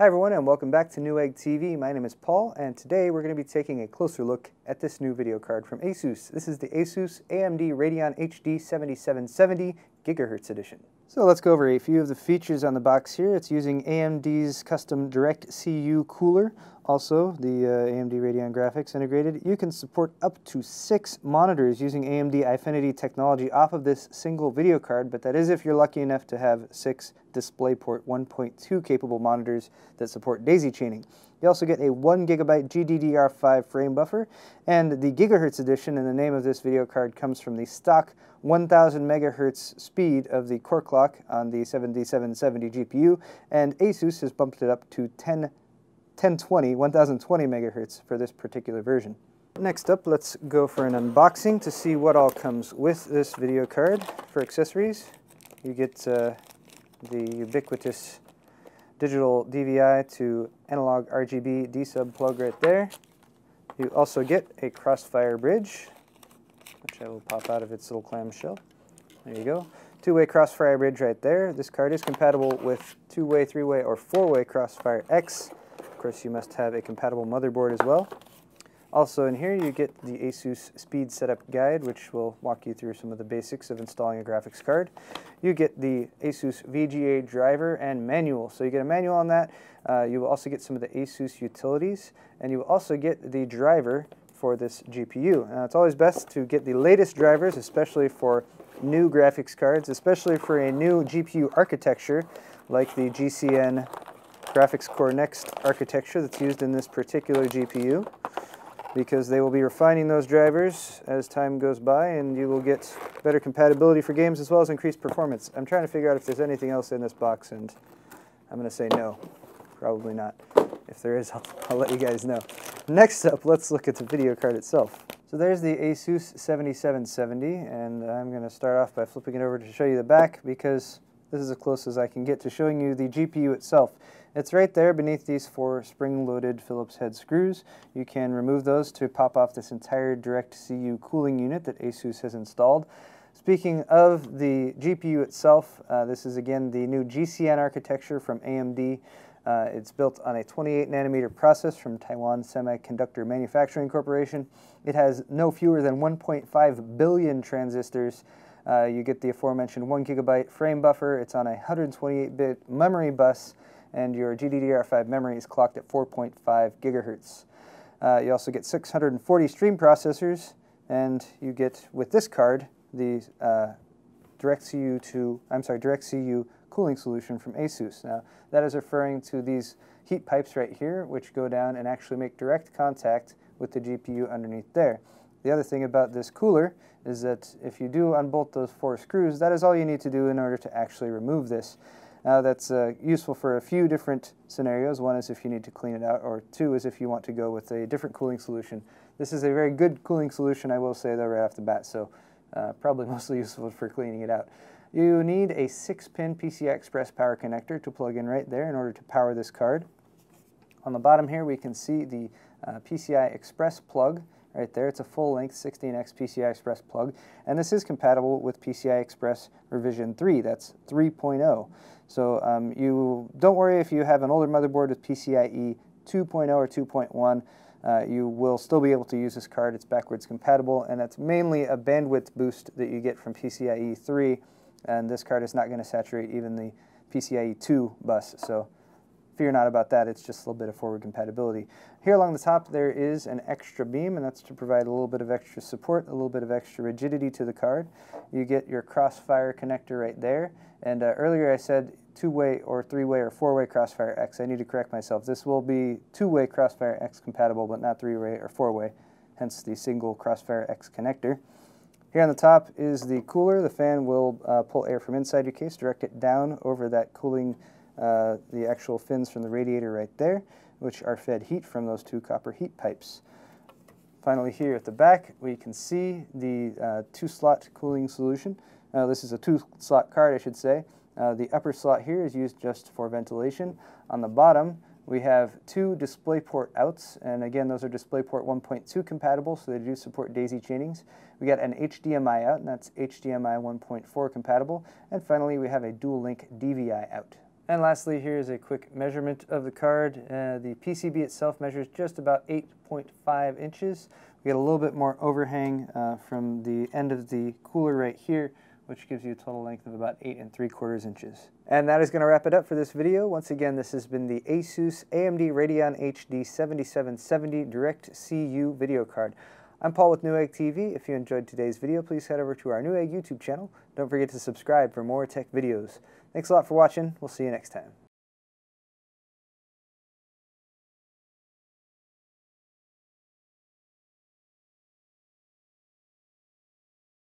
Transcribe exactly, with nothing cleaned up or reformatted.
Hi everyone, and welcome back to Newegg T V. My name is Paul, and today we're going to be taking a closer look at this new video card from ASUS. This is the ASUS A M D Radeon H D seventy-seven seventy Gigahertz Edition. So let's go over a few of the features on the box here. It's using A M D's custom DirectCU cooler, also the uh, A M D Radeon graphics integrated. You can support up to six monitors using A M D Eyefinity technology off of this single video card, but that is if you're lucky enough to have six DisplayPort one point two capable monitors that support daisy chaining. You also get a one gigabyte G D D R five frame buffer, and the Gigahertz Edition in the name of this video card comes from the stock one thousand megahertz speed of the core clock on the seventy-seven seventy G P U, and ASUS has bumped it up to ten, ten twenty, ten twenty megahertz for this particular version. Next up, let's go for an unboxing to see what all comes with this video card. For accessories, you get uh, the ubiquitous digital D V I to analog R G B D-sub plug right there. You also get a Crossfire bridge, which I will pop out of its little clamshell. There you go. Two-way Crossfire bridge right there. This card is compatible with two-way, three-way, or four-way CrossFireX. Of course, you must have a compatible motherboard as well. Also in here, you get the ASUS Speed Setup Guide, which will walk you through some of the basics of installing a graphics card. You get the ASUS V G A driver and manual. So you get a manual on that. Uh, you will also get some of the ASUS utilities, and you will also get the driver for this G P U. Now, it's always best to get the latest drivers, especially for new graphics cards, especially for a new G P U architecture like the G C N Graphics Core Next architecture that's used in this particular G P U, because they will be refining those drivers as time goes by, and you will get better compatibility for games as well as increased performance. I'm trying to figure out if there's anything else in this box, and I'm going to say no. Probably not. If there is, I'll, I'll let you guys know. Next up, let's look at the video card itself. So there's the ASUS seventy-seven seventy, and I'm going to start off by flipping it over to show you the back, because this is as close as I can get to showing you the G P U itself. It's right there beneath these four spring-loaded Phillips head screws. You can remove those to pop off this entire DirectCU cooling unit that ASUS has installed. Speaking of the G P U itself, uh, this is again the new G C N architecture from A M D. Uh, it's built on a twenty-eight nanometer process from Taiwan Semiconductor Manufacturing Corporation. It has no fewer than one point five billion transistors. Uh, you get the aforementioned one gigabyte frame buffer. It's on a one hundred twenty-eight bit memory bus, and your G D D R five memory is clocked at four point five gigahertz. Uh, you also get six hundred forty stream processors, and you get with this card the uh, DirectCU two. I'm sorry, DirectCU cooling solution from ASUS. Now, that is referring to these heat pipes right here, which go down and actually make direct contact with the G P U underneath there. The other thing about this cooler is that if you do unbolt those four screws, that is all you need to do in order to actually remove this. Now, that's uh, useful for a few different scenarios. One is if you need to clean it out, or two is if you want to go with a different cooling solution. This is a very good cooling solution, I will say, though, right off the bat, so uh, probably mostly useful for cleaning it out. You need a six pin P C I Express power connector to plug in right there in order to power this card. On the bottom here, we can see the uh, P C I Express plug right there. It's a full-length sixteen X P C I Express plug, and this is compatible with P C I Express Revision three. That's three point oh. So um, you don't worry if you have an older motherboard with PCIe two point oh or two point one. Uh, you will still be able to use this card. It's backwards compatible, and that's mainly a bandwidth boost that you get from PCIe three. And this card is not going to saturate even the PCIe two bus, so fear not about that. It's just a little bit of forward compatibility. Here along the top there is an extra beam, and that's to provide a little bit of extra support, a little bit of extra rigidity to the card. You get your Crossfire connector right there, and uh, earlier I said two-way or three-way or four-way CrossFireX. I need to correct myself. This will be two-way CrossFireX compatible, but not three-way or four-way, hence the single CrossFireX connector. Here on the top is the cooler. The fan will uh, pull air from inside your case, direct it down over that cooling, uh, the actual fins from the radiator right there, which are fed heat from those two copper heat pipes. Finally, here at the back, we can see the uh, two-slot cooling solution. Uh, this is a two-slot card, I should say. Uh, the upper slot here is used just for ventilation. On the bottom, we have two DisplayPort outs, and again, those are DisplayPort one point two compatible, so they do support daisy chainings. We got an H D M I out, and that's H D M I one point four compatible. And finally, we have a dual link D V I out. And lastly, here is a quick measurement of the card. Uh, the P C B itself measures just about eight point five inches. We get a little bit more overhang uh, from the end of the cooler right here, which gives you a total length of about eight and three quarters inches. And that is going to wrap it up for this video. Once again, this has been the ASUS A M D Radeon H D seventy-seven seventy DirectCU video card. I'm Paul with Newegg T V. If you enjoyed today's video, please head over to our Newegg YouTube channel. Don't forget to subscribe for more tech videos. Thanks a lot for watching. We'll see you next time.